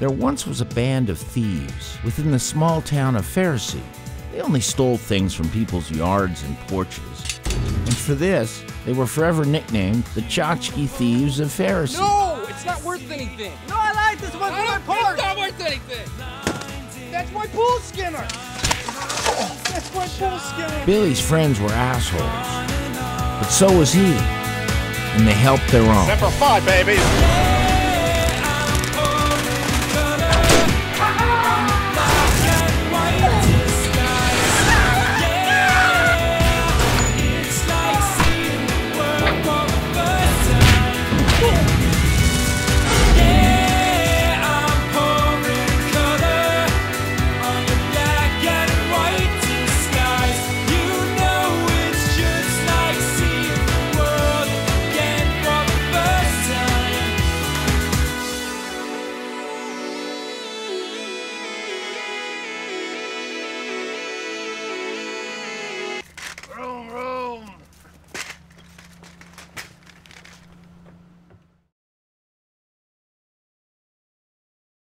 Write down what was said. There once was a band of thieves within the small town of Pharisee. They only stole things from people's yards and porches. And for this, they were forever nicknamed the Tchotchke Thieves of Pharisee. No, it's not worth anything. No, I like this one. It's my part. It's not worth anything. That's my pool skinner. That's my pool skinner. Billy's friends were assholes, but so was he, and they helped their own. Semper Fi, baby.